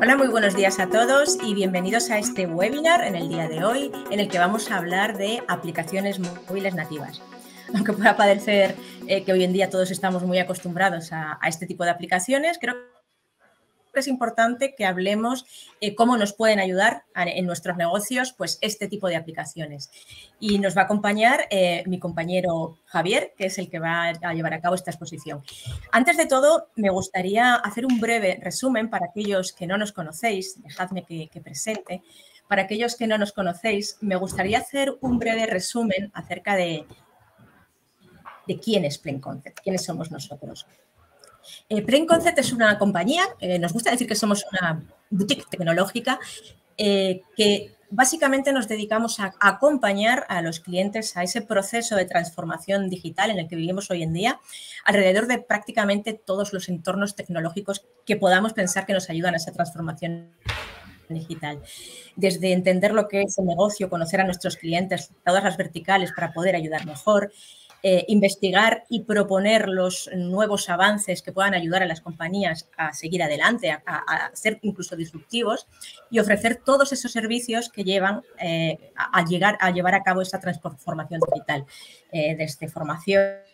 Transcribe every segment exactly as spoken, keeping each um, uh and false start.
Hola, muy buenos días a todos y bienvenidos a este webinar en el día de hoy en el que vamos a hablar de aplicaciones móviles nativas. Aunque pueda parecer eh, que hoy en día todos estamos muy acostumbrados a, a este tipo de aplicaciones, creo que es importante que hablemos eh, cómo nos pueden ayudar a, en nuestros negocios pues este tipo de aplicaciones. Y nos va a acompañar eh, mi compañero Javier, que es el que va a llevar a cabo esta exposición. Antes de todo, me gustaría hacer un breve resumen para aquellos que no nos conocéis. Dejadme que, que presente. Para aquellos que no nos conocéis, me gustaría hacer un breve resumen acerca de, de quién es Plain Concept, quiénes somos nosotros. Eh, Plain Concept es una compañía, eh, nos gusta decir que somos una boutique tecnológica eh, que básicamente nos dedicamos a, a acompañar a los clientes a ese proceso de transformación digital en el que vivimos hoy en día alrededor de prácticamente todos los entornos tecnológicos que podamos pensar que nos ayudan a esa transformación digital. Desde entender lo que es el negocio, conocer a nuestros clientes, todas las verticales para poder ayudar mejor, Eh, investigar y proponer los nuevos avances que puedan ayudar a las compañías a seguir adelante, a, a, a ser incluso disruptivos y ofrecer todos esos servicios que llevan eh, a, llegar, a llevar a cabo esa transformación digital, eh, desde formaciones,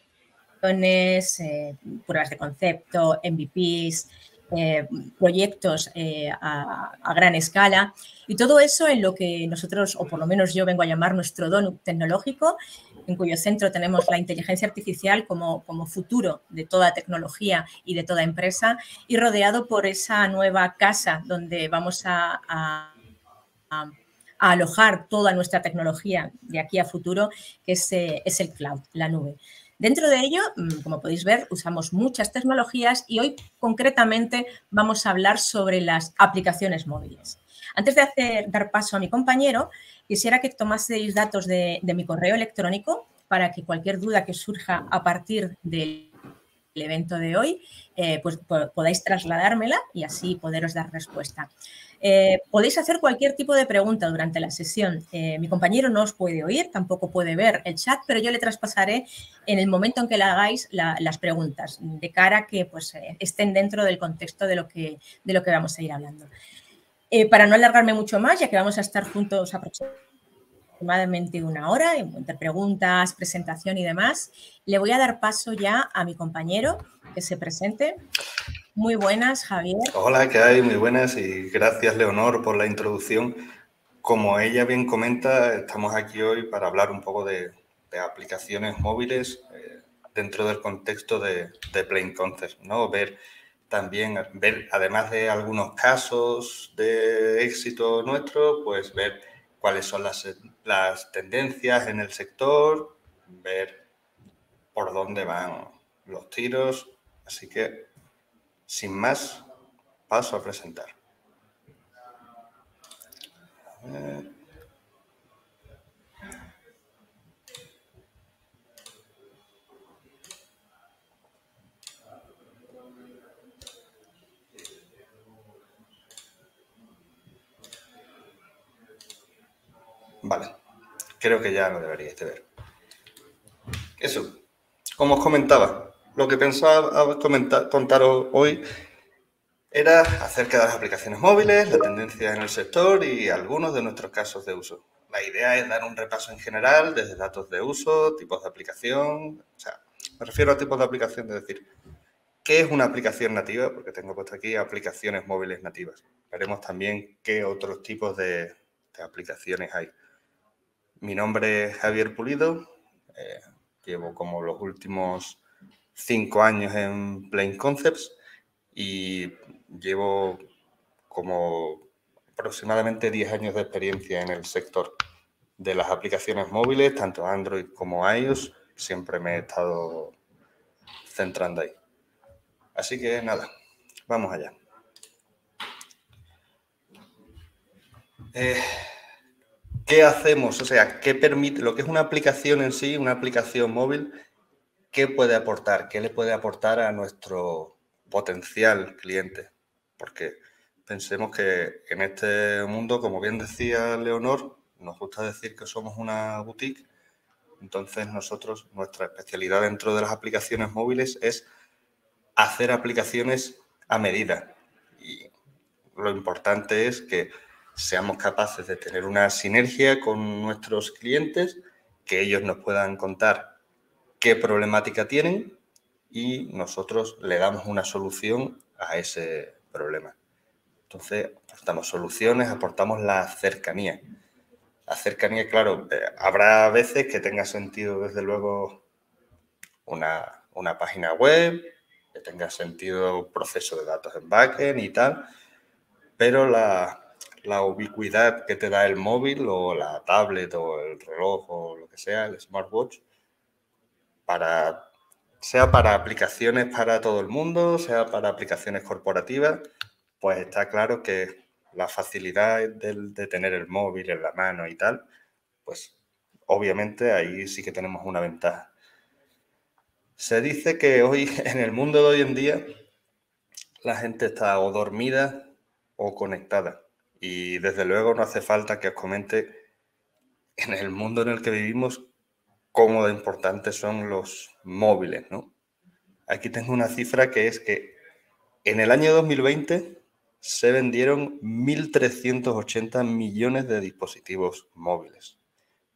eh, pruebas de concepto, M V Pes, Eh, proyectos eh, a, a gran escala y todo eso en lo que nosotros, o por lo menos yo vengo a llamar nuestro donut tecnológico, en cuyo centro tenemos la inteligencia artificial como, como futuro de toda tecnología y de toda empresa, y rodeado por esa nueva casa donde vamos a, a, a, a alojar toda nuestra tecnología de aquí a futuro, que es, eh, es el cloud, la nube. Dentro de ello, como podéis ver, usamos muchas tecnologías y hoy concretamente vamos a hablar sobre las aplicaciones móviles. Antes de hacer, dar paso a mi compañero, quisiera que tomaseis datos de, de mi correo electrónico para que cualquier duda que surja a partir del evento de hoy, eh, pues po- podáis trasladármela y así poderos dar respuesta. Eh, podéis hacer cualquier tipo de pregunta durante la sesión. Eh, mi compañero no os puede oír, tampoco puede ver el chat, pero yo le traspasaré en el momento en que le hagáis la, las preguntas, de cara a que pues, eh, estén dentro del contexto de lo que, de lo que vamos a ir hablando. Eh, para no alargarme mucho más, ya que vamos a estar juntos aproximadamente una hora, entre preguntas, presentación y demás, le voy a dar paso ya a mi compañero que se presente. Muy buenas, Javier. Hola, ¿qué hay? Muy buenas y gracias, Leonor, por la introducción. Como ella bien comenta, estamos aquí hoy para hablar un poco de, de aplicaciones móviles eh, dentro del contexto de, de Plain Concepts, ¿no? Ver también, ver, además de algunos casos de éxito nuestro, pues ver cuáles son las, las tendencias en el sector, ver por dónde van los tiros. Así que, sin más, paso a presentar. Eh. Vale, creo que ya lo deberíais de ver. Eso, como os comentaba, lo que pensaba comentar, contaros hoy era acerca de las aplicaciones móviles, la tendencia en el sector y algunos de nuestros casos de uso. La idea es dar un repaso en general desde datos de uso, tipos de aplicación, o sea, me refiero a tipos de aplicación, es decir, qué es una aplicación nativa, porque tengo puesto aquí aplicaciones móviles nativas. Veremos también qué otros tipos de, de aplicaciones hay. Mi nombre es Javier Pulido, eh, llevo como los últimos cinco años en Plain Concepts y llevo como aproximadamente diez años de experiencia en el sector de las aplicaciones móviles, tanto Android como iOS. Siempre me he estado centrando ahí. Así que nada, vamos allá. Eh, ¿Qué hacemos? O sea, ¿qué permite? Lo que es una aplicación en sí, una aplicación móvil. ¿Qué puede aportar? ¿Qué le puede aportar a nuestro potencial cliente? Porque pensemos que en este mundo, como bien decía Leonor, nos gusta decir que somos una boutique. Entonces, nosotros, nuestra especialidad dentro de las aplicaciones móviles es hacer aplicaciones a medida. Y lo importante es que seamos capaces de tener una sinergia con nuestros clientes, que ellos nos puedan contar qué problemática tienen y nosotros le damos una solución a ese problema. Entonces, aportamos soluciones, aportamos la cercanía. La cercanía, claro, eh, habrá veces que tenga sentido, desde luego, una, una página web, que tenga sentido proceso de datos en backend y tal, pero la, la ubicuidad que te da el móvil o la tablet o el reloj o lo que sea, el smartwatch, para, sea para aplicaciones para todo el mundo, sea para aplicaciones corporativas, pues está claro que la facilidad de, de tener el móvil en la mano y tal, pues obviamente ahí sí que tenemos una ventaja. Se dice que hoy, en el mundo de hoy en día, la gente está o dormida o conectada. Y desde luego no hace falta que os comente, en el mundo en el que vivimos, cómo de importantes son los móviles, ¿no? Aquí tengo una cifra que es que en el año dos mil veinte... se vendieron mil trescientos ochenta millones de dispositivos móviles.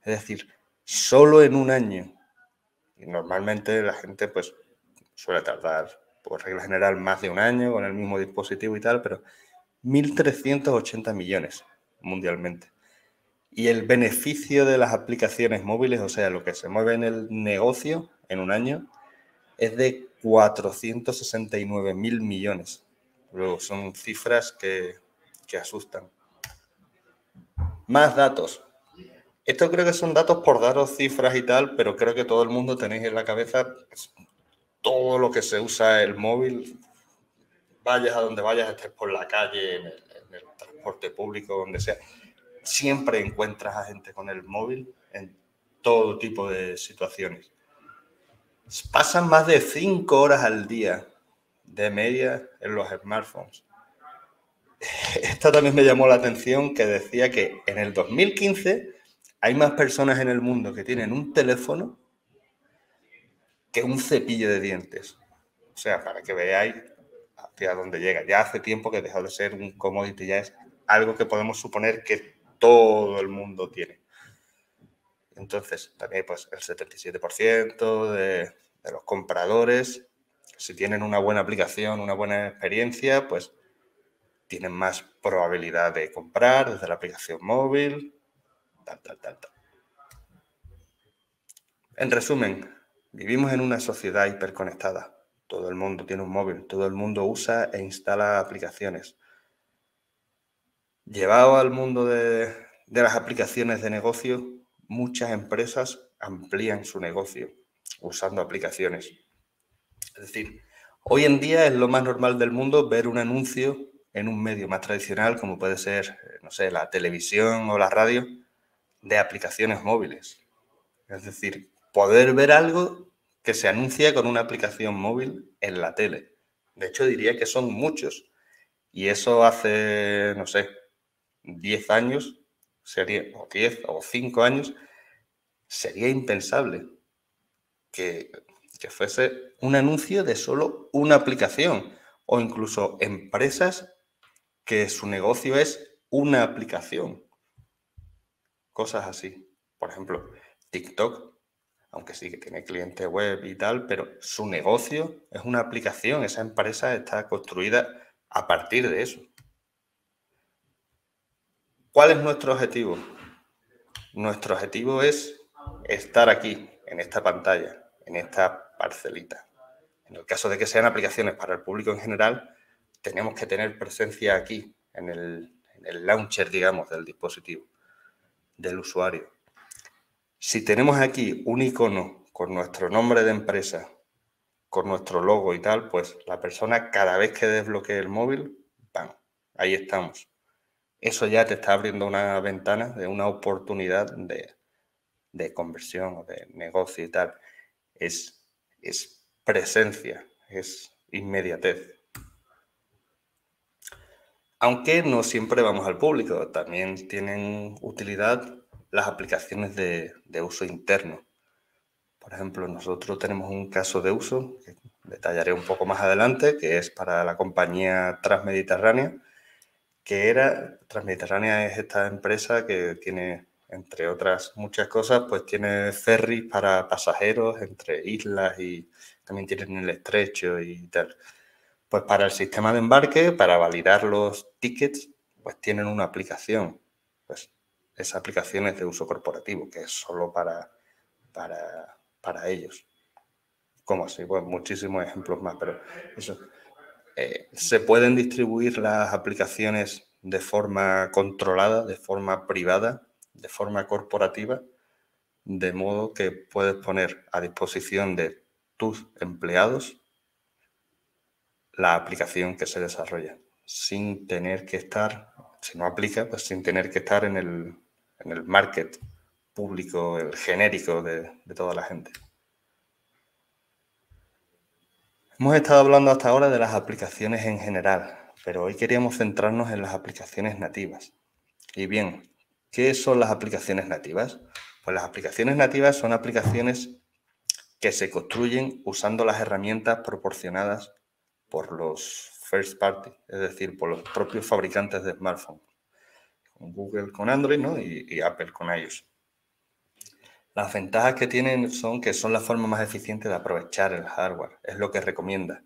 Es decir, solo en un año. Y normalmente la gente pues suele tardar, por regla general, más de un año con el mismo dispositivo y tal, pero mil trescientos ochenta millones mundialmente. Y el beneficio de las aplicaciones móviles, o sea, lo que se mueve en el negocio en un año, es de cuatrocientos sesenta y nueve mil millones. Luego, son cifras que, que asustan. Más datos. Esto creo que son datos por daros cifras y tal, pero creo que todo el mundo tenéis en la cabeza todo lo que se usa el móvil. Vayas a donde vayas, estés por la calle, en el, en el transporte público, donde sea. Siempre encuentras a gente con el móvil en todo tipo de situaciones. Pasan más de cinco horas al día de media en los smartphones. Esta también me llamó la atención, que decía que en el dos mil quince hay más personas en el mundo que tienen un teléfono que un cepillo de dientes. O sea, para que veáis hacia dónde llega. Ya hace tiempo que dejó de ser un commodity, ya es algo que podemos suponer que todo el mundo tiene. Entonces, también pues el setenta y siete por ciento de, de los compradores, si tienen una buena aplicación, una buena experiencia, pues tienen más probabilidad de comprar desde la aplicación móvil, tal, tal, tal, tal. En resumen, vivimos en una sociedad hiperconectada. Todo el mundo tiene un móvil, todo el mundo usa e instala aplicaciones. Llevado al mundo de, de las aplicaciones de negocio, muchas empresas amplían su negocio usando aplicaciones. Es decir, hoy en día es lo más normal del mundo ver un anuncio en un medio más tradicional, como puede ser, no sé, la televisión o la radio, de aplicaciones móviles. Es decir, poder ver algo que se anuncia con una aplicación móvil en la tele. De hecho, diría que son muchos. Y eso hace, no sé, diez años, sería, o diez o cinco años, sería impensable que... que fuese un anuncio de solo una aplicación, o incluso empresas que su negocio es una aplicación. Cosas así. Por ejemplo, TikTok, aunque sí que tiene cliente web y tal, pero su negocio es una aplicación. Esa empresa está construida a partir de eso. ¿Cuál es nuestro objetivo? Nuestro objetivo es estar aquí, en esta pantalla, en esta parcelita. En el caso de que sean aplicaciones para el público en general, tenemos que tener presencia aquí, en el, en el launcher, digamos, del dispositivo, del usuario. Si tenemos aquí un icono con nuestro nombre de empresa, con nuestro logo y tal, pues la persona, cada vez que desbloquee el móvil, ¡pam!, ahí estamos. Eso ya te está abriendo una ventana de una oportunidad de, de conversión o de negocio y tal. Es, es presencia, es inmediatez. Aunque no siempre vamos al público, también tienen utilidad las aplicaciones de, de uso interno. Por ejemplo, nosotros tenemos un caso de uso, detallaré un poco más adelante, que es para la compañía Transmediterránea, que era, Transmediterránea es esta empresa que tiene, entre otras muchas cosas, pues tiene ferries para pasajeros entre islas y también tienen el estrecho y tal. Pues para el sistema de embarque, para validar los tickets, pues tienen una aplicación. Pues esa aplicación es de uso corporativo, que es solo para, para, para ellos. Como así, pues muchísimos ejemplos más, pero eso. Eh, se pueden distribuir las aplicaciones de forma controlada, de forma privada, de forma corporativa, de modo que puedes poner a disposición de tus empleados la aplicación que se desarrolla, sin tener que estar, si no aplica, pues sin tener que estar en el, en el market público, el genérico de, de toda la gente. Hemos estado hablando hasta ahora de las aplicaciones en general, pero hoy queríamos centrarnos en las aplicaciones nativas. Y bien, ¿qué son las aplicaciones nativas? Pues las aplicaciones nativas son aplicaciones que se construyen usando las herramientas proporcionadas por los first party, es decir, por los propios fabricantes de smartphones. Google con Android, ¿no? y, y Apple con iOS. Las ventajas que tienen son que son la forma más eficiente de aprovechar el hardware. Es lo que recomienda.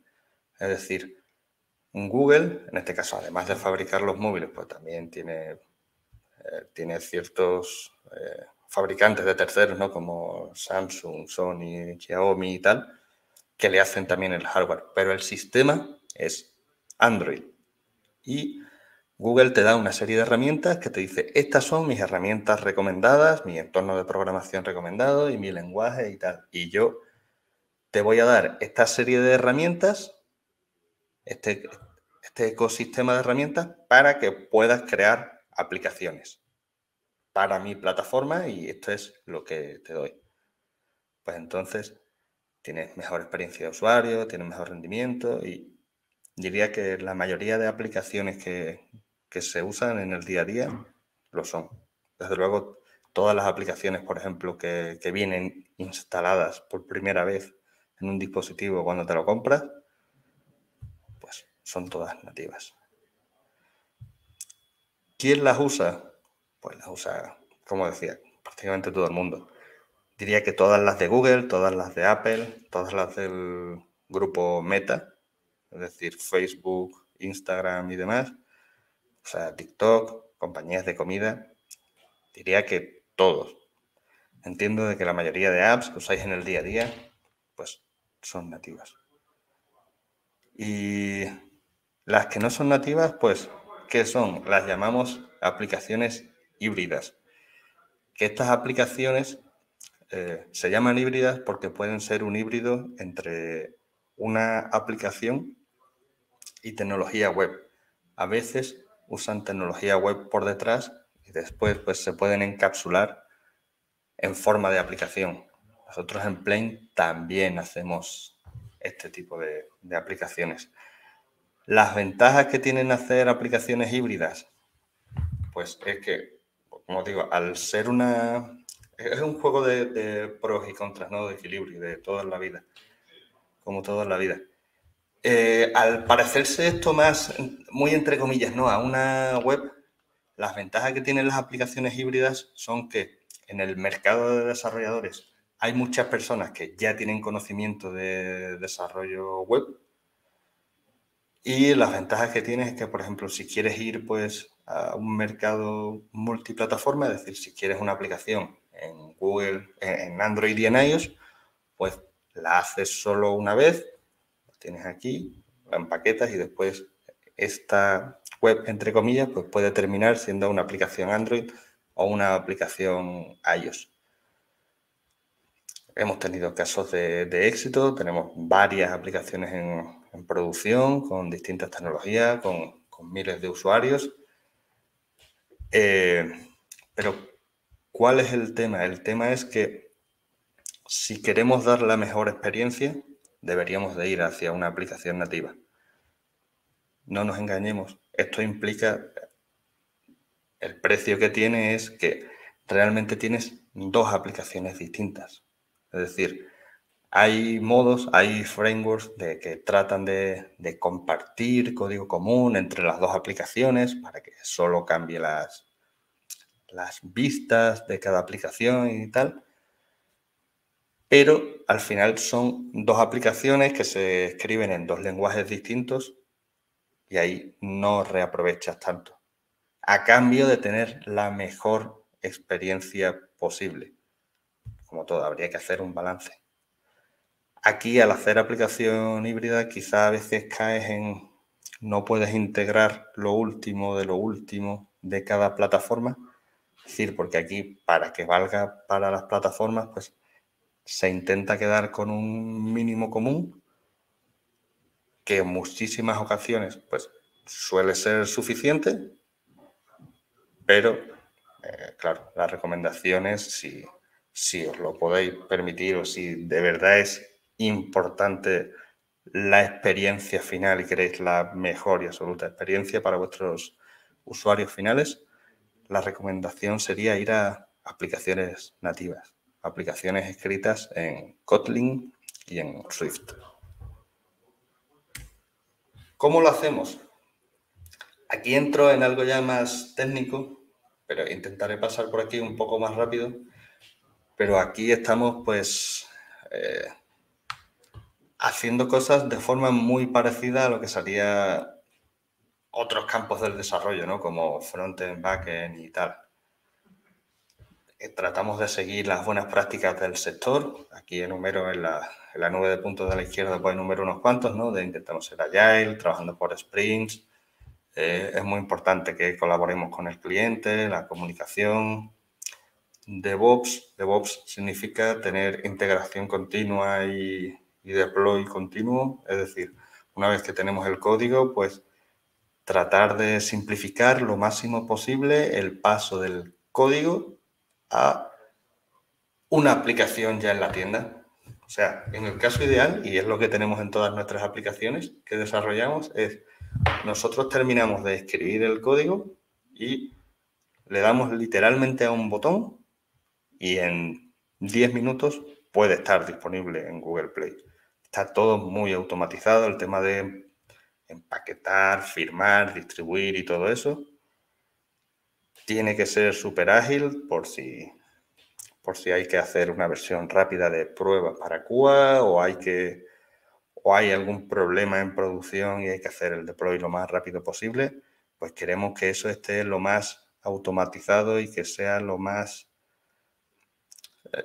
Es decir, Google, en este caso, además de fabricar los móviles, pues también tiene, eh, tiene ciertos eh, fabricantes de terceros, ¿no? Como Samsung, Sony, Xiaomi y tal, que le hacen también el hardware. Pero el sistema es Android. Y Google te da una serie de herramientas que te dice, estas son mis herramientas recomendadas, mi entorno de programación recomendado y mi lenguaje y tal. Y yo te voy a dar esta serie de herramientas, este, este ecosistema de herramientas, para que puedas crear aplicaciones para mi plataforma y esto es lo que te doy. Pues entonces tienes mejor experiencia de usuario, tienes mejor rendimiento y diría que la mayoría de aplicaciones que... que se usan en el día a día, lo son. Desde luego, todas las aplicaciones, por ejemplo, que, que vienen instaladas por primera vez en un dispositivo cuando te lo compras, pues son todas nativas. ¿Quién las usa? Pues las usa, como decía, prácticamente todo el mundo. Diría que todas las de Google, todas las de Apple, todas las del grupo Meta, es decir, Facebook, Instagram y demás, o sea, TikTok, compañías de comida, diría que todos. Entiendo de que la mayoría de apps que usáis en el día a día, pues son nativas. Y las que no son nativas, pues, ¿qué son? Las llamamos aplicaciones híbridas. Que estas aplicaciones eh, se llaman híbridas porque pueden ser un híbrido entre una aplicación y tecnología web. A veces usan tecnología web por detrás y después pues, se pueden encapsular en forma de aplicación. Nosotros en Plain también hacemos este tipo de, de aplicaciones. Las ventajas que tienen hacer aplicaciones híbridas, pues es que, como digo, al ser una... es un juego de, de pros y contras, ¿no? De equilibrio, de toda la vida, como toda la vida. Eh, al parecerse esto más, muy entre comillas, ¿no? A una web, las ventajas que tienen las aplicaciones híbridas son que en el mercado de desarrolladores hay muchas personas que ya tienen conocimiento de desarrollo web y las ventajas que tienes es que, por ejemplo, si quieres ir pues, a un mercado multiplataforma, es decir, si quieres una aplicación en Google, en Android y en iOS, pues la haces solo una vez. Tienes aquí, la empaquetas y después esta web, entre comillas, pues puede terminar siendo una aplicación Android o una aplicación iOS. Hemos tenido casos de, de éxito, tenemos varias aplicaciones en, en producción con distintas tecnologías, con, con miles de usuarios. Eh, pero, ¿cuál es el tema? El tema es que si queremos dar la mejor experiencia, deberíamos de ir hacia una aplicación nativa. No nos engañemos. Esto implica, el precio que tiene es que realmente tienes dos aplicaciones distintas. Es decir, Hay modos, hay frameworks de, que tratan de, de compartir código común entre las dos aplicaciones para que solo cambie las, las vistas de cada aplicación y tal. Pero al final son dos aplicaciones que se escriben en dos lenguajes distintos y ahí no reaprovechas tanto. A cambio de tener la mejor experiencia posible. Como todo, habría que hacer un balance. Aquí, al hacer aplicación híbrida, quizá a veces caes en... no puedes integrar lo último de lo último de cada plataforma. Es decir, porque aquí, para que valga para las plataformas, pues se intenta quedar con un mínimo común que en muchísimas ocasiones pues suele ser suficiente, pero, eh, claro, la recomendación es si, si os lo podéis permitir o si de verdad es importante la experiencia final y queréis la mejor y absoluta experiencia para vuestros usuarios finales, la recomendación sería ir a aplicaciones nativas, aplicaciones escritas en Kotlin y en Swift. ¿Cómo lo hacemos? Aquí entro en algo ya más técnico, pero intentaré pasar por aquí un poco más rápido. Pero aquí estamos, pues... Eh, haciendo cosas de forma muy parecida a lo que sería otros campos del desarrollo, ¿no? Como front-end, back-end y tal. Tratamos de seguir las buenas prácticas del sector. Aquí enumero en la, en la nube de puntos de la izquierda, pues enumero unos cuantos, ¿no? De intentamos ser agile, trabajando por sprints. Eh, es muy importante que colaboremos con el cliente, la comunicación. DevOps. DevOps significa tener integración continua y... y deploy continuo, es decir, una vez que tenemos el código, pues tratar de simplificar lo máximo posible el paso del código a una aplicación ya en la tienda. O sea, en el caso ideal, y es lo que tenemos en todas nuestras aplicaciones que desarrollamos, es nosotros terminamos de escribir el código y le damos literalmente a un botón y en diez minutos puede estar disponible en Google Play. Está todo muy automatizado, el tema de empaquetar, firmar, distribuir y todo eso. Tiene que ser súper ágil por si, por si hay que hacer una versión rápida de pruebas para Cuba o hay, que, o hay algún problema en producción y hay que hacer el deploy lo más rápido posible. Pues queremos que eso esté lo más automatizado y que sea lo más... Eh,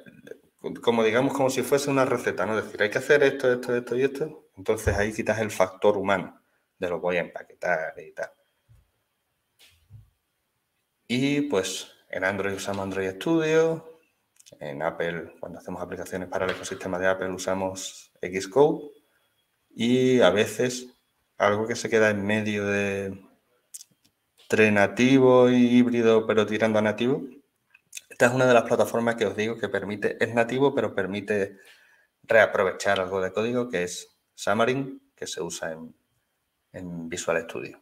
como digamos, como si fuese una receta, ¿no? Es decir, hay que hacer esto, esto, esto y esto. Entonces, ahí quitas el factor humano de lo voy a empaquetar y tal. Y, pues, en Android usamos Android Studio. En Apple, cuando hacemos aplicaciones para el ecosistema de Apple, usamos Xcode. Y, a veces, algo que se queda en medio de entre nativo y híbrido, pero tirando a nativo. Esta es una de las plataformas que os digo que permite, es nativo, pero permite reaprovechar algo de código, que es Xamarin, que se usa en, en Visual Studio.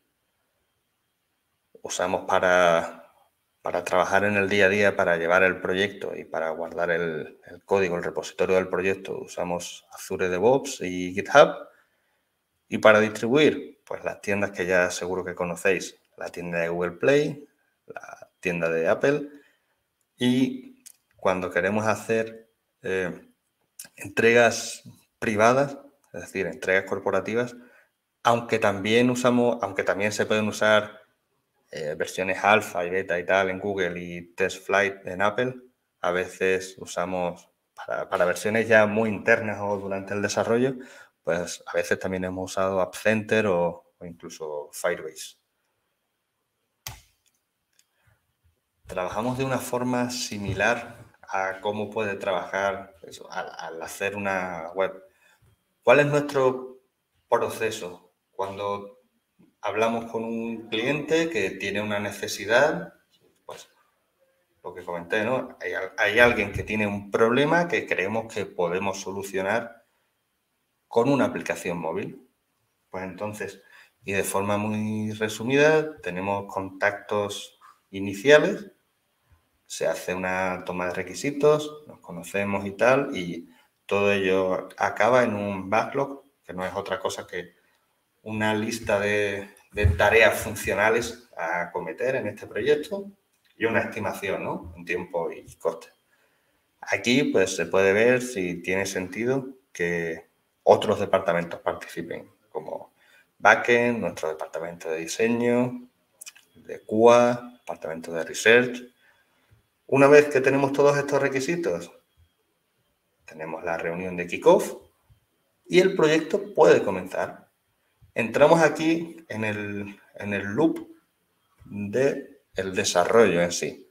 Usamos para, para trabajar en el día a día, para llevar el proyecto y para guardar el, el código, el repositorio del proyecto, usamos Azure DevOps y GitHub. Y para distribuir, pues las tiendas que ya seguro que conocéis, la tienda de Google Play, la tienda de Apple. Y cuando queremos hacer eh, entregas privadas, es decir, entregas corporativas, aunque también usamos, aunque también se pueden usar eh, versiones alfa y beta y tal en Google y test flight en Apple, a veces usamos para, para versiones ya muy internas o durante el desarrollo, pues a veces también hemos usado App Center o, o incluso Firebase. Trabajamos de una forma similar a cómo puede trabajar eso, al, al hacer una web. ¿Cuál es nuestro proceso? Cuando hablamos con un cliente que tiene una necesidad, pues lo que comenté, ¿no? Hay, hay alguien que tiene un problema que creemos que podemos solucionar con una aplicación móvil. Pues entonces, y de forma muy resumida, tenemos contactos iniciales. Se hace una toma de requisitos, nos conocemos y tal, y Todo ello acaba en un backlog, que no es otra cosa que una lista de, de tareas funcionales a acometer en este proyecto y una estimación, ¿no?, en tiempo y coste. Aquí, pues, se puede ver si tiene sentido que otros departamentos participen, como backend, nuestro departamento de diseño, de Q A, departamento de research. Una vez que tenemos todos estos requisitos, tenemos la reunión de kickoff y el proyecto puede comenzar. Entramos aquí en el, en el loop del desarrollo en sí.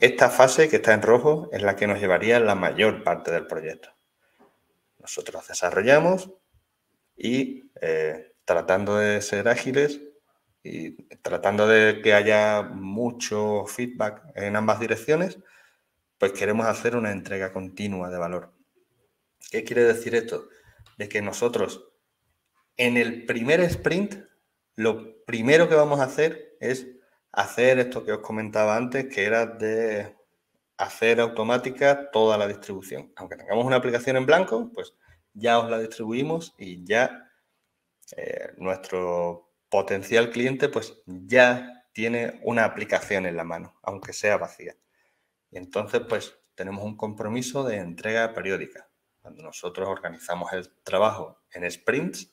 Esta fase que está en rojo es la que nos llevaría la mayor parte del proyecto. Nosotros desarrollamos y eh, tratando de ser ágiles y tratando de que haya mucho feedback en ambas direcciones, pues queremos hacer una entrega continua de valor. ¿Qué quiere decir esto? De que nosotros en el primer sprint lo primero que vamos a hacer es hacer esto que os comentaba antes, que era de hacer automática toda la distribución. Aunque tengamos una aplicación en blanco, pues ya os la distribuimos y ya eh, nuestro potencial cliente pues ya tiene una aplicación en la mano, aunque sea vacía. Y entonces pues tenemos un compromiso de entrega periódica. Cuando nosotros organizamos el trabajo en sprints,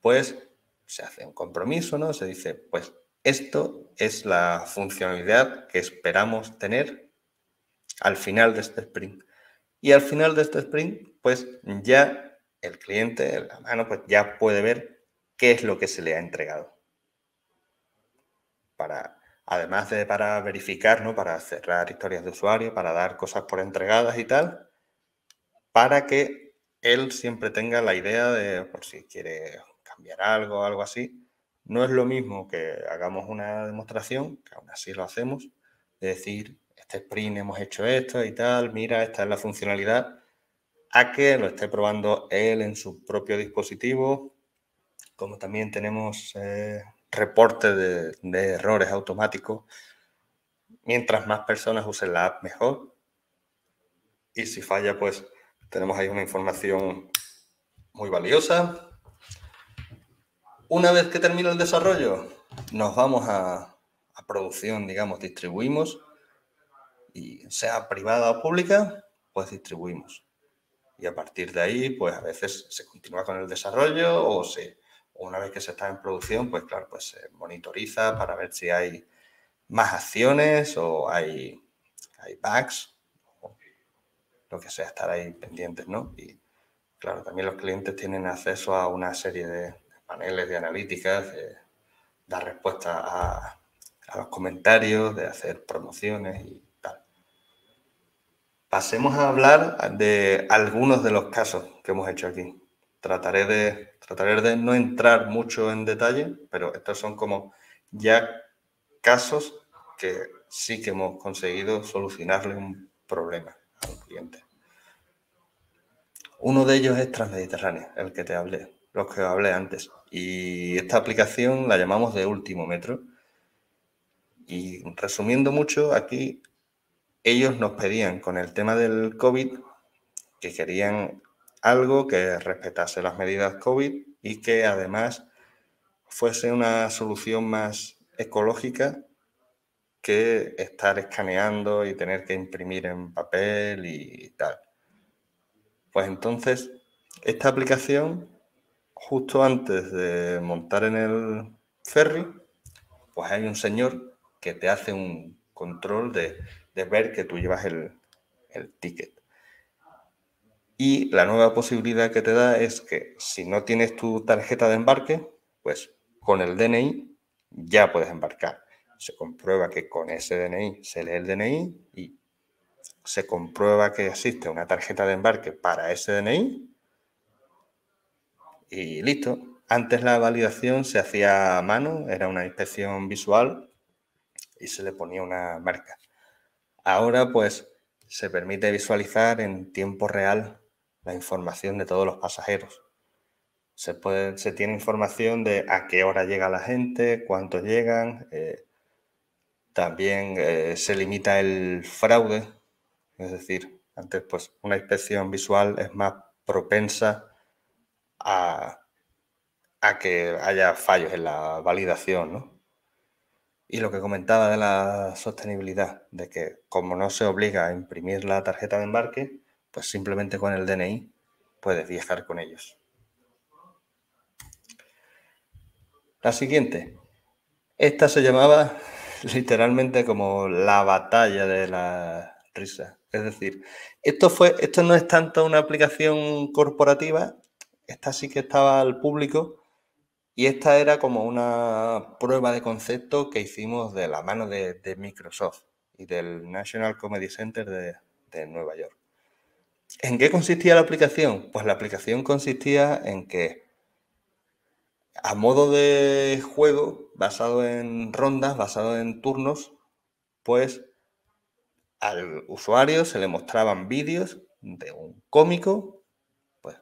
pues se hace un compromiso, ¿no? Se dice, pues esto es la funcionalidad que esperamos tener al final de este sprint. Y al final de este sprint, pues ya el cliente, la mano, pues ya puede ver qué es lo que se le ha entregado. Para, además de para verificar, ¿no?, para cerrar historias de usuario, para dar cosas por entregadas y tal, para que él siempre tenga la idea de, por si quiere cambiar algo o algo así. No es lo mismo que hagamos una demostración, que aún así lo hacemos, de decir, este sprint hemos hecho esto y tal, mira, esta es la funcionalidad, a que lo esté probando él en su propio dispositivo. Como también tenemos eh, reportes de, de errores automáticos. Mientras más personas usen la app, mejor. Y si falla, pues tenemos ahí una información muy valiosa. Una vez que termina el desarrollo, nos vamos a, a producción, digamos, distribuimos, y sea privada o pública, pues distribuimos. Y a partir de ahí, pues a veces se continúa con el desarrollo o se, una vez que se está en producción, pues claro, pues se monitoriza para ver si hay más acciones o hay, hay bugs, o lo que sea, estar ahí pendientes, ¿no? Y claro, también los clientes tienen acceso a una serie de paneles de analíticas, de dar respuesta a, a los comentarios, de hacer promociones y tal. Pasemos a hablar de algunos de los casos que hemos hecho aquí. Trataré de, trataré de no entrar mucho en detalle, pero estos son como ya casos que sí que hemos conseguido solucionarle un problema a un cliente. Uno de ellos es Transmediterránea, el que te hablé. los que hablé antes, y esta aplicación la llamamos de último metro. Y resumiendo mucho, aquí ellos nos pedían con el tema del COVID que querían algo que respetase las medidas COVID y que además fuese una solución más ecológica que estar escaneando y tener que imprimir en papel y tal. Pues entonces esta aplicación, justo antes de montar en el ferry, pues hay un señor que te hace un control de, de ver que tú llevas el, el ticket. Y la nueva posibilidad que te da es que si no tienes tu tarjeta de embarque, pues con el D N I ya puedes embarcar. Se comprueba que con ese D N I se lee el D N I y se comprueba que existe una tarjeta de embarque para ese D N I. Y listo. Antes la validación se hacía a mano, era una inspección visual y se le ponía una marca. Ahora pues se permite visualizar en tiempo real la información de todos los pasajeros. Se puede, se tiene información de a qué hora llega la gente, cuántos llegan. Eh, también eh, se limita el fraude, es decir, Antes, pues, una inspección visual es más propensa a, a que haya fallos en la validación, ¿no? Y lo que comentaba de la sostenibilidad, de que como no se obliga a imprimir la tarjeta de embarque, pues simplemente con el D N I puedes viajar con ellos. La siguiente. Esta se llamaba literalmente como la batalla de la risa. Es decir, esto fue, esto no es tanto una aplicación corporativa, esta sí que estaba al público, y esta era como una prueba de concepto que hicimos de la mano de, de Microsoft y del National Comedy Center de, de Nueva York. ¿En qué consistía la aplicación? Pues la aplicación consistía en que, a modo de juego, basado en rondas, basado en turnos, pues al usuario se le mostraban vídeos de un cómico, pues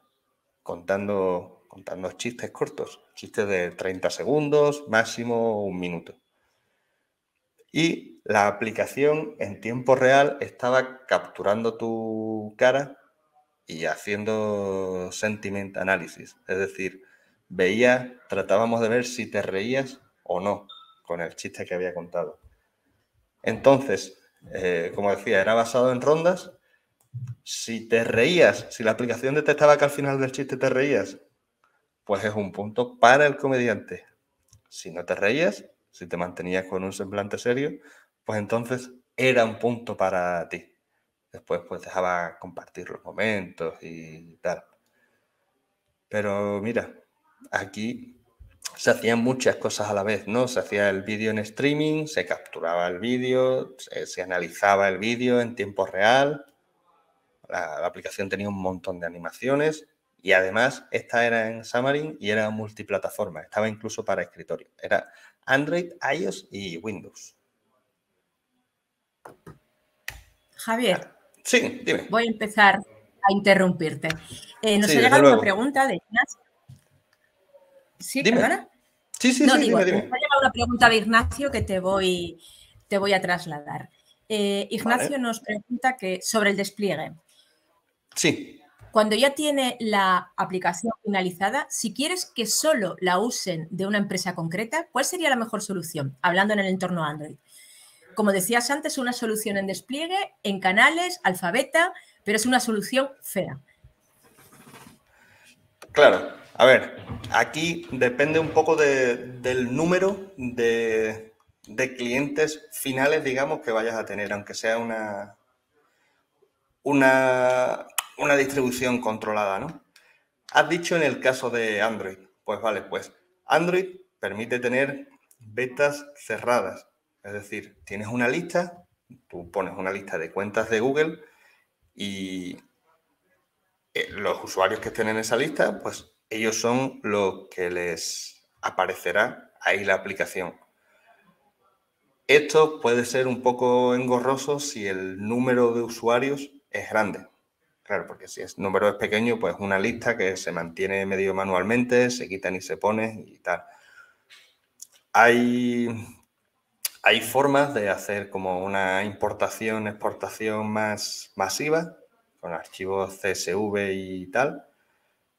contando, contando chistes cortos, chistes de treinta segundos, máximo un minuto. Y la aplicación en tiempo real estaba capturando tu cara y haciendo sentiment analysis, es decir, veía, tratábamos de ver si te reías o no con el chiste que había contado. Entonces, eh, como decía, era basado en rondas. Si te reías, si la aplicación detectaba que al final del chiste te reías, pues es un punto para el comediante. Si no te reías, si te mantenías con un semblante serio, pues entonces era un punto para ti. Después, pues dejaba compartir los momentos y tal. Pero mira, aquí se hacían muchas cosas a la vez, ¿no? Se hacía el vídeo en streaming, se capturaba el vídeo, se, se analizaba el vídeo en tiempo real. La, la aplicación tenía un montón de animaciones y además esta era en Xamarin y era multiplataforma. Estaba incluso para escritorio. Era Android, iOS y Windows. Javier. Sí, dime. Voy a empezar a interrumpirte. Eh, nos sí, ha llegado una pregunta de Ignacio. ¿Sí, dime. ¿Perdona? Sí, sí, no, sí, digo, dime, dime. Me ha llegado una pregunta de Ignacio que te voy, te voy a trasladar. Eh, Ignacio vale. Nos pregunta que, sobre el despliegue. Sí. Cuando ya tiene la aplicación finalizada, si quieres que solo la usen de una empresa concreta, ¿cuál sería la mejor solución? Hablando en el entorno Android. Como decías antes, una solución en despliegue, en canales, alfabeta, pero es una solución fea. Claro. A ver, aquí depende un poco de, del número de, de clientes finales, digamos, que vayas a tener, aunque sea una, una, una distribución controlada, ¿no? Has dicho en el caso de Android. Pues vale, pues Android permite tener betas cerradas. Es decir, tienes una lista, tú pones una lista de cuentas de Google y los usuarios que estén en esa lista, pues ellos son los que les aparecerá ahí la aplicación. Esto puede ser un poco engorroso si el número de usuarios es grande. Claro, porque si el número es pequeño, pues una lista que se mantiene medio manualmente, se quitan y se ponen y tal. Hay, hay formas de hacer como una importación, exportación más masiva, con archivos C S V y tal,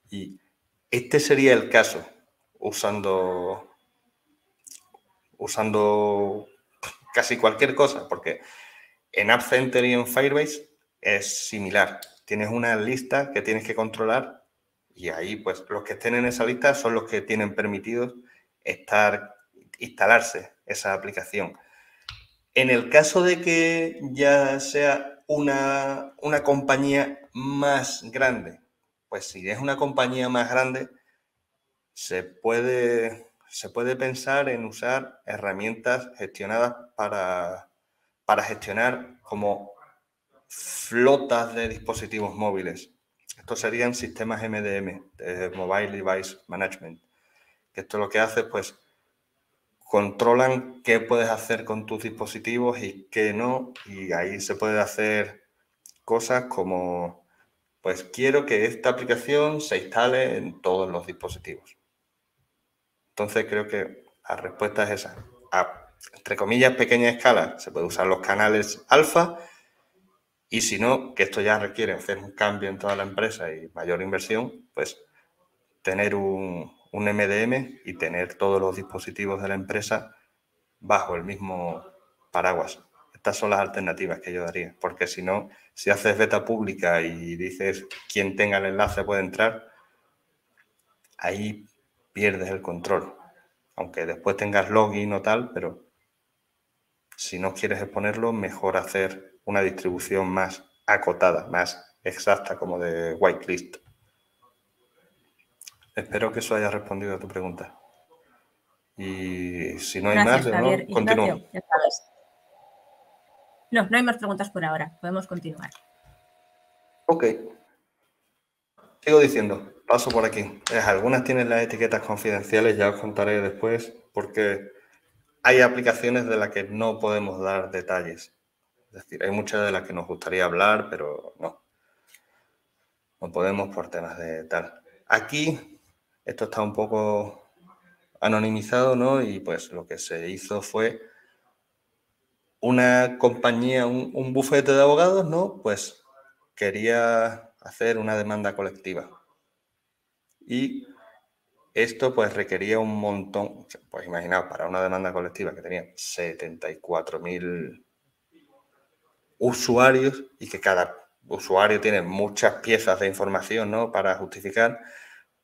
y este sería el caso, usando, usando casi cualquier cosa, porque en App Center y en Firebase es similar. Tienes una lista que tienes que controlar y ahí pues los que estén en esa lista son los que tienen permitidos estar, instalarse esa aplicación. En el caso de que ya sea una, una compañía más grande, pues si es una compañía más grande, se puede, se puede pensar en usar herramientas gestionadas para, para gestionar como flotas de dispositivos móviles. Estos serían sistemas M D M, de Mobile Device Management. Esto lo que hace, pues, controlan qué puedes hacer con tus dispositivos y qué no. Y ahí se puede hacer cosas como, pues quiero que esta aplicación se instale en todos los dispositivos. Entonces creo que la respuesta es esa. A, entre comillas, pequeña escala, se puede usar los canales alfa Y si no, que esto ya requiere hacer un cambio en toda la empresa y mayor inversión, pues tener un, un M D M y tener todos los dispositivos de la empresa bajo el mismo paraguas. Estas son las alternativas que yo daría, porque si no, si haces beta pública y dices quien tenga el enlace puede entrar, ahí pierdes el control. Aunque después tengas login o tal, pero si no quieres exponerlo, mejor hacer una distribución más acotada, más exacta, como de whitelist. Espero que eso haya respondido a tu pregunta. Y si no hay Gracias, más, Javier. Continuamos. No, no hay más preguntas por ahora. Podemos continuar. Ok. Sigo diciendo. Paso por aquí. Algunas tienen las etiquetas confidenciales. Ya os contaré después porque hay aplicaciones de las que no podemos dar detalles. Es decir, hay muchas de las que nos gustaría hablar, pero no. No podemos por temas de tal. Aquí, esto está un poco anonimizado, ¿no? Y pues lo que se hizo fue una compañía, un, un bufete de abogados, ¿no? Pues quería hacer una demanda colectiva. Y esto pues requería un montón, pues imaginaos, para una demanda colectiva que tenía setenta y cuatro mil usuarios y que cada usuario tiene muchas piezas de información, ¿no? Para justificar,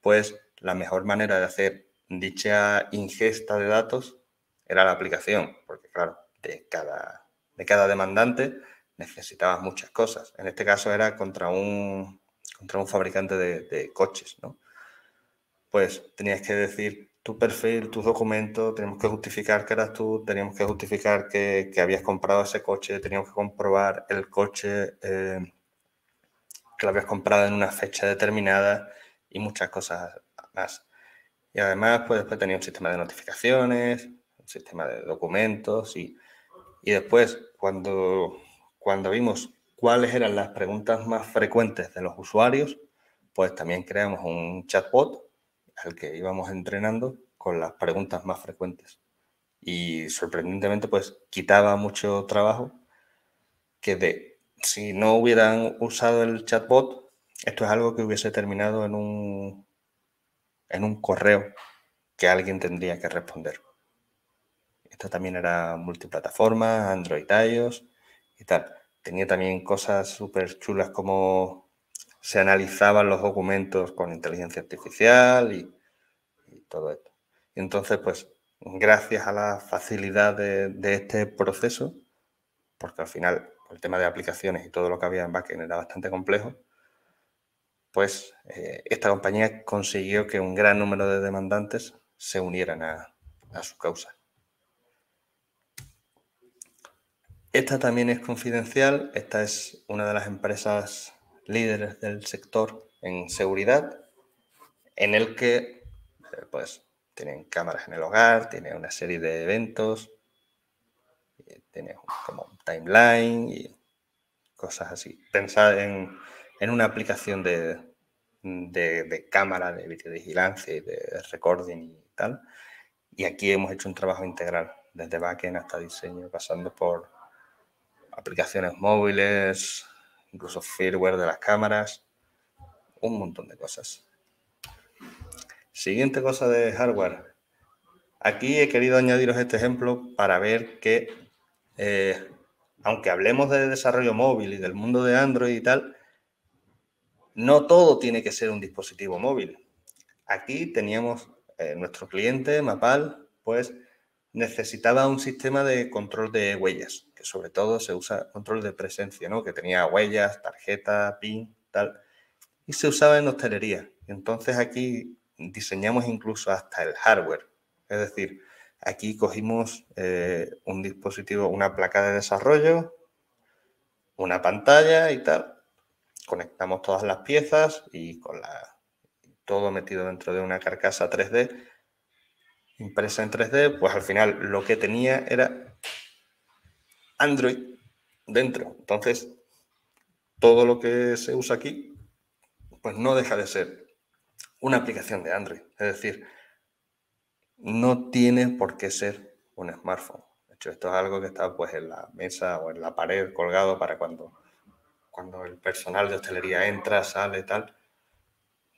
pues la mejor manera de hacer dicha ingesta de datos era la aplicación, porque claro, de cada, de cada demandante necesitabas muchas cosas. En este caso era contra un, contra un fabricante de, de coches, ¿no? Pues tenías que decir tu perfil, tus documentos, teníamos que justificar que eras tú, teníamos que justificar que, que habías comprado ese coche, teníamos que comprobar el coche, eh, que lo habías comprado en una fecha determinada y muchas cosas más. Y además, pues después tenía un sistema de notificaciones, un sistema de documentos y, y después, cuando, cuando vimos cuáles eran las preguntas más frecuentes de los usuarios, pues también creamos un chatbot al que íbamos entrenando con las preguntas más frecuentes. Y sorprendentemente, pues quitaba mucho trabajo que de, si no hubieran usado el chatbot, esto es algo que hubiese terminado en un... en un correo que alguien tendría que responder. Esto también era multiplataforma, Android, iOS y tal. Tenía también cosas súper chulas como se analizaban los documentos con inteligencia artificial y, y todo esto. Y entonces, pues, gracias a la facilidad de, de este proceso, porque al final el tema de aplicaciones y todo lo que había en backend era bastante complejo, pues eh, esta compañía consiguió que un gran número de demandantes se unieran a, a su causa. Esta también es confidencial. Esta es una de las empresas líderes del sector en seguridad, en el que eh, pues, tienen cámaras en el hogar, tienen una serie de eventos, tienen como un timeline y cosas así. Pensad en... en una aplicación de, de, de cámara, de videovigilancia y de recording y tal. Y aquí hemos hecho un trabajo integral, desde backend hasta diseño, pasando por aplicaciones móviles, incluso firmware de las cámaras, un montón de cosas. Siguiente cosa de hardware. Aquí he querido añadiros este ejemplo para ver que, eh, aunque hablemos de desarrollo móvil y del mundo de Android y tal, no todo tiene que ser un dispositivo móvil. Aquí teníamos eh, nuestro cliente, Mapal, pues necesitaba un sistema de control de huellas, que sobre todo se usa control de presencia, ¿no? Que tenía huellas, tarjeta, PIN, tal, y se usaba en hostelería. Entonces aquí diseñamos incluso hasta el hardware. Es decir, aquí cogimos eh, un dispositivo, una placa de desarrollo, una pantalla y tal, conectamos todas las piezas y con la, todo metido dentro de una carcasa tres D, impresa en tres D, pues al final lo que tenía era Android dentro. Entonces, todo lo que se usa aquí, pues no deja de ser una aplicación de Android. Es decir, no tiene por qué ser un smartphone. De hecho, esto es algo que está pues en la mesa o en la pared colgado para cuando cuando el personal de hostelería entra, sale, tal.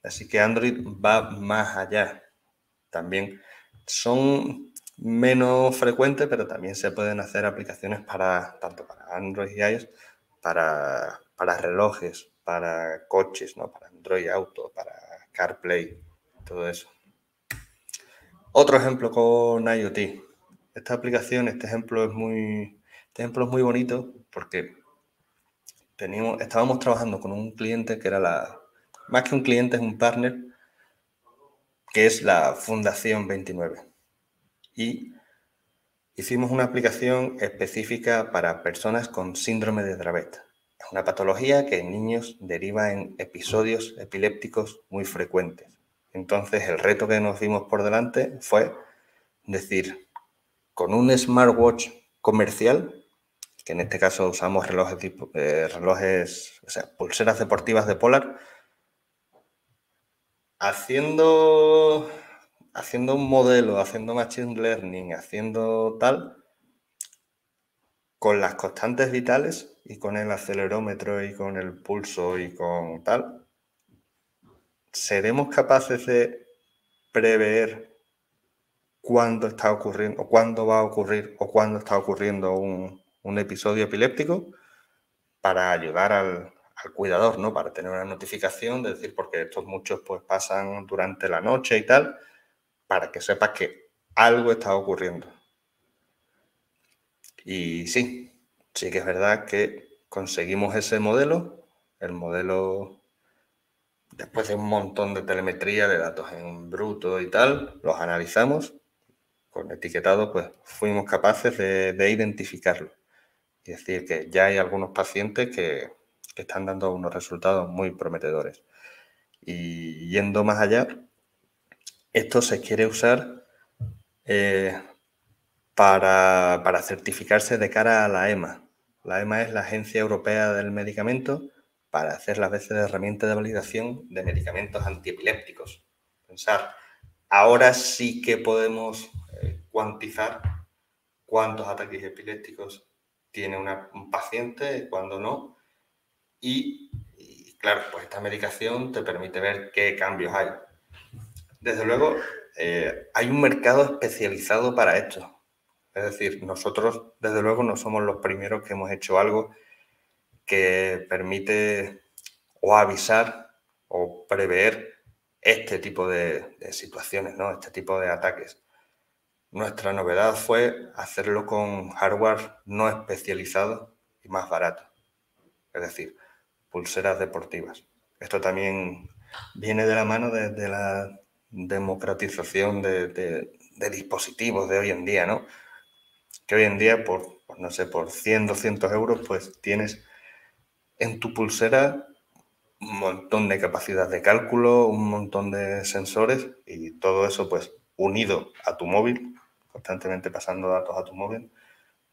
Así que Android va más allá. También son menos frecuentes, pero también se pueden hacer aplicaciones para tanto para Android y iOS, para, para relojes, para coches, ¿no? Para Android Auto, para CarPlay, todo eso. Otro ejemplo con IoT. Esta aplicación, este ejemplo es muy, este ejemplo es muy bonito porque teníamos, estábamos trabajando con un cliente que era la... Más que un cliente, es un partner, que es la Fundación veintinueve. Y hicimos una aplicación específica para personas con síndrome de Dravet. Es una patología que en niños deriva en episodios epilépticos muy frecuentes. Entonces, el reto que nos dimos por delante fue decir, con un smartwatch comercial, que en este caso usamos relojes, tipo, eh, relojes, o sea, pulseras deportivas de Polar, haciendo, haciendo un modelo, haciendo machine learning, haciendo tal, con las constantes vitales y con el acelerómetro y con el pulso y con tal, ¿seremos capaces de prever cuándo está ocurriendo o cuándo va a ocurrir o cuándo está ocurriendo un, un episodio epiléptico para ayudar al, al cuidador, ¿no? Para tener una notificación, de decir, porque estos muchos pues pasan durante la noche y tal, para que sepas que algo está ocurriendo? Y sí, sí que es verdad que conseguimos ese modelo, el modelo... Después de un montón de telemetría, de datos en bruto y tal, los analizamos. Con etiquetado, pues fuimos capaces de, de identificarlo. Y decir que ya hay algunos pacientes que, que están dando unos resultados muy prometedores. Y yendo más allá, esto se quiere usar eh, para, para certificarse de cara a la E M A. La E M A es la Agencia Europea del Medicamento, para hacer las veces de herramienta de validación de medicamentos antiepilépticos. Pensar, ahora sí que podemos eh, cuantizar cuántos ataques epilépticos tiene una, un paciente, cuándo no. Y, y claro, pues esta medicación te permite ver qué cambios hay. Desde luego, eh, hay un mercado especializado para esto. Es decir, nosotros desde luego no somos los primeros que hemos hecho algo que permite o avisar o prever este tipo de, de situaciones, ¿no? Este tipo de ataques. Nuestra novedad fue hacerlo con hardware no especializado y más barato. Es decir, pulseras deportivas. Esto también viene de la mano de, de la democratización de, de, de dispositivos de hoy en día, ¿no? Que hoy en día, por, por no sé, por cien, doscientos euros, pues tienes... en tu pulsera un montón de capacidad de cálculo, un montón de sensores y todo eso pues unido a tu móvil, constantemente pasando datos a tu móvil,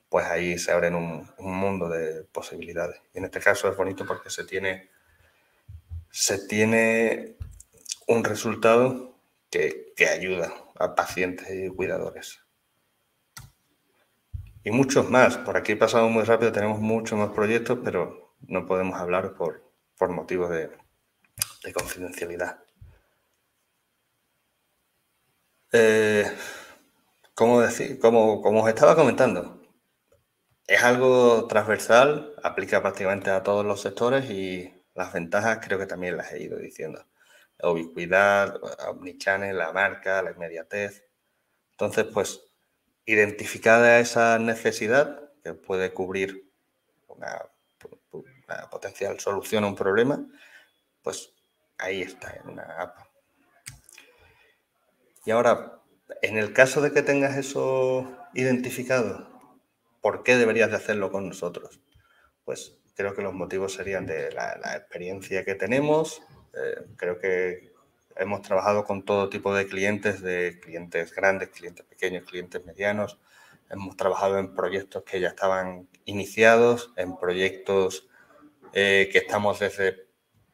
pues ahí se abren un, un mundo de posibilidades. Y en este caso es bonito porque se tiene, se tiene un resultado que, que ayuda a pacientes y cuidadores. Y muchos más. Por aquí he pasado muy rápido, tenemos muchos más proyectos, pero... no podemos hablar por, por motivos de, de confidencialidad. Eh, ¿cómo decir? Como, como os estaba comentando, es algo transversal, aplica prácticamente a todos los sectores y las ventajas creo que también las he ido diciendo. La ubicuidad, omnichannel, la marca, la inmediatez. Entonces, pues, identificada esa necesidad que puede cubrir una... una potencial solución a un problema, pues ahí está, en una app. Y ahora, en el caso de que tengas eso identificado, ¿por qué deberías de hacerlo con nosotros? Pues creo que los motivos serían de la, la experiencia que tenemos. Eh, creo que hemos trabajado con todo tipo de clientes, de clientes grandes, clientes pequeños, clientes medianos. Hemos trabajado en proyectos que ya estaban iniciados, en proyectos eh, que estamos desde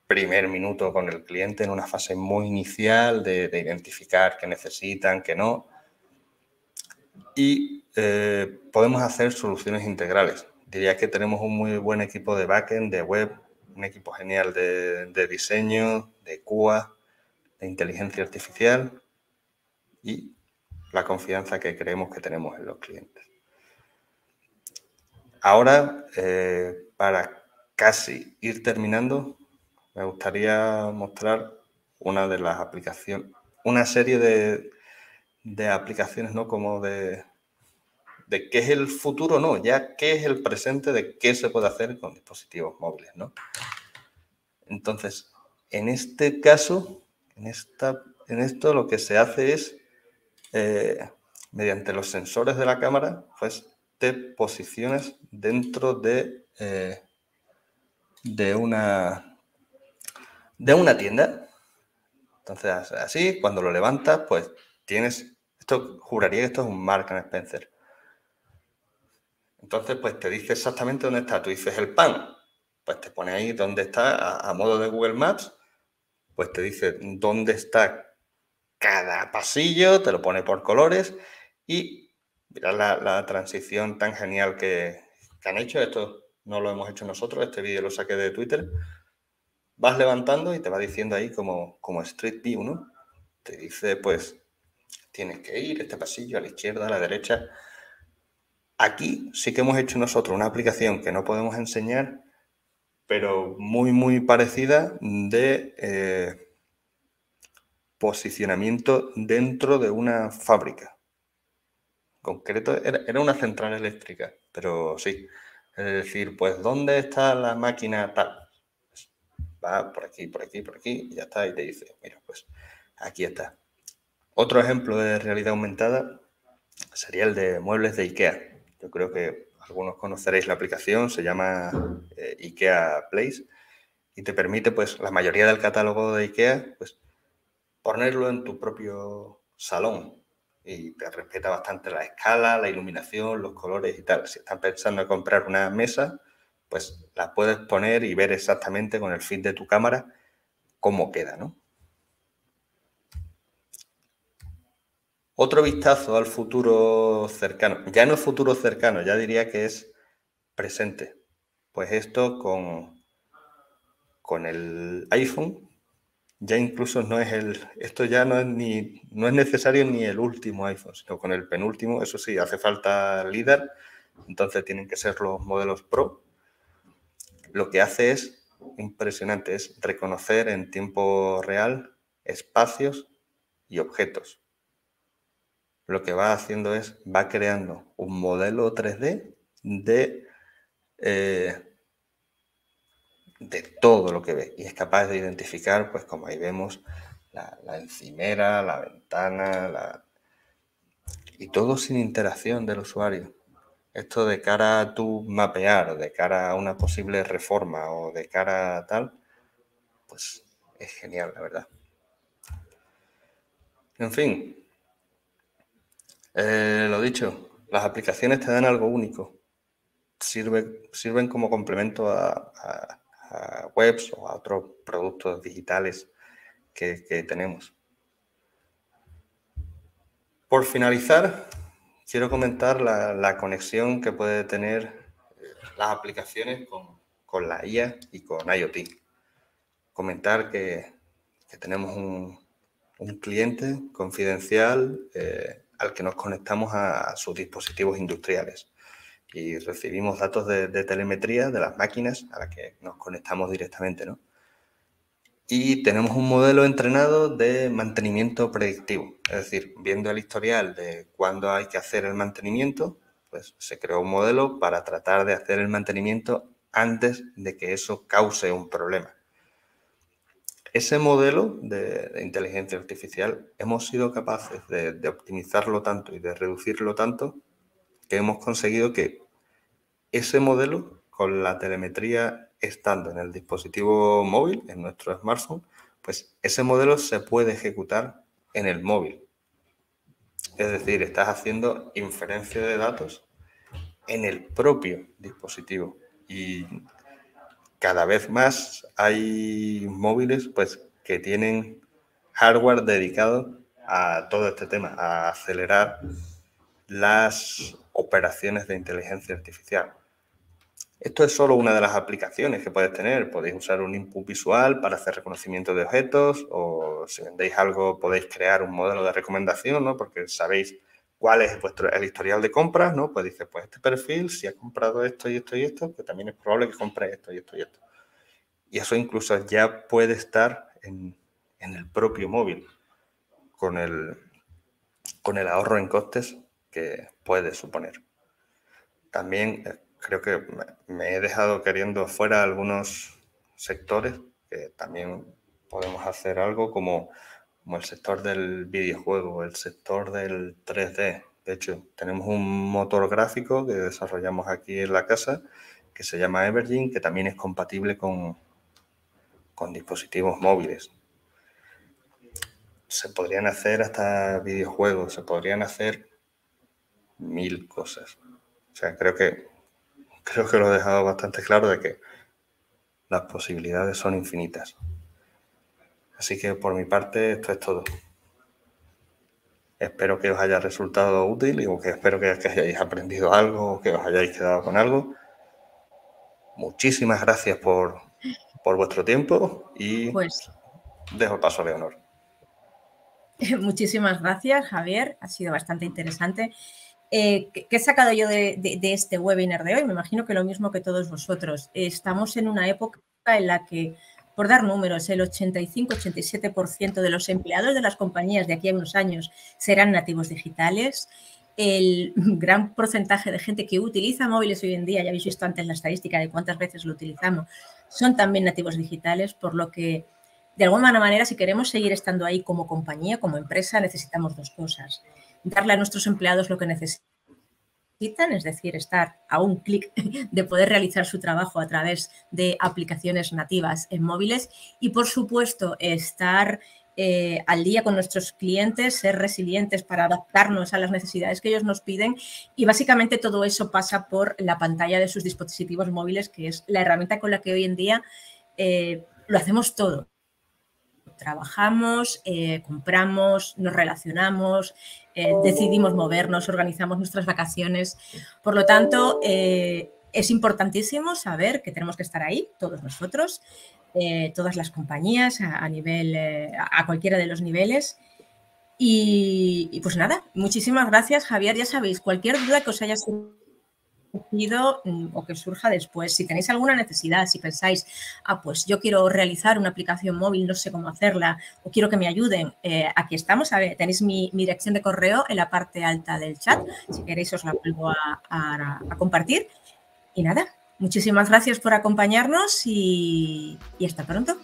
primer minuto con el cliente en una fase muy inicial de, de identificar qué necesitan, qué no. Y eh, podemos hacer soluciones integrales. Diría que tenemos un muy buen equipo de backend, de web, un equipo genial de, de diseño, de Q A, de inteligencia artificial y la confianza que creemos que tenemos en los clientes. Ahora, eh, para casi ir terminando, me gustaría mostrar una de las aplicaciones, una serie de, de aplicaciones, ¿no? Como de, de qué es el futuro, no, ya qué es el presente, de qué se puede hacer con dispositivos móviles, ¿no? Entonces, en este caso, en, esta, en esto lo que se hace es, eh, mediante los sensores de la cámara, pues te posicionas dentro de, eh, de una... de una tienda. Entonces, así, cuando lo levantas, pues tienes... Esto, juraría que esto es un Marks and Spencer. Entonces, pues te dice exactamente dónde está. Tú dices el pan. Pues te pone ahí dónde está, a, a modo de Google Maps. Pues te dice dónde está cada pasillo, te lo pone por colores. Y mirad la, la transición tan genial que, que han hecho. Esto no lo hemos hecho nosotros. Este vídeo lo saqué de Twitter. Vas levantando y te va diciendo ahí como, como Street View, ¿no? Te dice, pues, tienes que ir este pasillo a la izquierda, a la derecha. Aquí sí que hemos hecho nosotros una aplicación que no podemos enseñar, pero muy, muy parecida de eh, posicionamiento dentro de una fábrica. En concreto, era, era una central eléctrica, pero sí. Es decir, pues, ¿dónde está la máquina tal? Va por aquí, por aquí, por aquí, y ya está, y te dice, mira, pues aquí está. Otro ejemplo de realidad aumentada sería el de muebles de IKEA. Yo creo que algunos conoceréis la aplicación, se llama eh, IKEA Place, y te permite, pues, la mayoría del catálogo de IKEA, pues, ponerlo en tu propio salón. Y te respeta bastante la escala, la iluminación, los colores y tal. Si estás pensando en comprar una mesa, pues la puedes poner y ver exactamente con el feed de tu cámara cómo queda, ¿no? Otro vistazo al futuro cercano. Ya no es futuro cercano, ya diría que es presente. Pues esto con, con el iPhone ya incluso no es el... Esto ya no es, ni, no es necesario ni el último iPhone, sino con el penúltimo. Eso sí, hace falta líder, entonces tienen que ser los modelos Pro. Lo que hace es impresionante, es reconocer en tiempo real espacios y objetos. Lo que va haciendo es, va creando un modelo tres D de, eh, de todo lo que ve. Y es capaz de identificar, pues como ahí vemos, la, la encimera, la ventana, la... y todo sin interacción del usuario. Esto de cara a tu mapear, de cara a una posible reforma o de cara a tal, pues es genial, la verdad. En fin, eh, lo dicho, las aplicaciones te dan algo único. Sirve, sirven como complemento a, a, a webs o a otros productos digitales que, que tenemos. Por finalizar... Quiero comentar la, la conexión que puede tener las aplicaciones con, con la I A y con IoT. Comentar que, que tenemos un, un cliente confidencial eh, al que nos conectamos a, a sus dispositivos industriales y recibimos datos de, de telemetría de las máquinas a las que nos conectamos directamente, ¿no? Y tenemos un modelo entrenado de mantenimiento predictivo. Es decir, viendo el historial de cuándo hay que hacer el mantenimiento, pues se creó un modelo para tratar de hacer el mantenimiento antes de que eso cause un problema. Ese modelo de, de inteligencia artificial hemos sido capaces de, de optimizarlo tanto y de reducirlo tanto que hemos conseguido que ese modelo, con la telemetría estando en el dispositivo móvil, en nuestro smartphone, pues ese modelo se puede ejecutar en el móvil. Es decir, estás haciendo inferencia de datos en el propio dispositivo. Y cada vez más hay móviles, pues, que tienen hardware dedicado a todo este tema, a acelerar las operaciones de inteligencia artificial. Esto es solo una de las aplicaciones que puedes tener. Podéis usar un input visual para hacer reconocimiento de objetos, o si vendéis algo podéis crear un modelo de recomendación, ¿no? Porque sabéis cuál es vuestro, el historial de compras, ¿no? Pues dices, pues este perfil, si ha comprado esto y esto y esto, pues también es probable que compre esto y esto y esto. Y eso incluso ya puede estar en, en el propio móvil, con el, con el ahorro en costes que puede suponer. También creo que me he dejado queriendo fuera algunos sectores que también podemos hacer algo, como, como el sector del videojuego, el sector del tres D. De hecho, tenemos un motor gráfico que desarrollamos aquí en la casa que se llama Evergene, que también es compatible con, con dispositivos móviles. Se podrían hacer hasta videojuegos, se podrían hacer mil cosas. O sea, creo que, creo que lo he dejado bastante claro de que las posibilidades son infinitas. Así que, por mi parte, esto es todo. Espero que os haya resultado útil, o que espero que, que hayáis aprendido algo, o que os hayáis quedado con algo. Muchísimas gracias por, por vuestro tiempo y pues, dejo paso a Leonor. Muchísimas gracias, Javier. Ha sido bastante interesante. Eh, ¿Qué he sacado yo de, de, de este webinar de hoy? Me imagino que lo mismo que todos vosotros. Estamos en una época en la que, por dar números, el ochenta y cinco a ochenta y siete por ciento de los empleados de las compañías de aquí a unos años serán nativos digitales. El gran porcentaje de gente que utiliza móviles hoy en día, ya habéis visto antes la estadística de cuántas veces lo utilizamos, son también nativos digitales, por lo que, de alguna manera, si queremos seguir estando ahí como compañía, como empresa, necesitamos dos cosas. Darle a nuestros empleados lo que necesitan, es decir, estar a un clic de poder realizar su trabajo a través de aplicaciones nativas en móviles y, por supuesto, estar Eh, al día con nuestros clientes, ser resilientes para adaptarnos a las necesidades que ellos nos piden, y básicamente todo eso pasa por la pantalla de sus dispositivos móviles, que es la herramienta con la que hoy en día eh, lo hacemos todo. Trabajamos, eh, compramos, nos relacionamos, eh, decidimos movernos, organizamos nuestras vacaciones. Por lo tanto, eh, es importantísimo saber que tenemos que estar ahí, todos nosotros, Eh, todas las compañías a, a nivel, eh, a cualquiera de los niveles. Y, y pues nada, muchísimas gracias, Javier. Ya sabéis, cualquier duda que os haya surgido o que surja después, si tenéis alguna necesidad, si pensáis, ah, pues yo quiero realizar una aplicación móvil, no sé cómo hacerla, o quiero que me ayuden, eh, aquí estamos. A ver, tenéis mi, mi dirección de correo en la parte alta del chat. Si queréis, os la vuelvo a, a, a compartir. Y nada. Muchísimas gracias por acompañarnos y, y hasta pronto.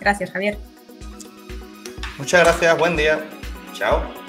Gracias, Javier. Muchas gracias, buen día. Chao.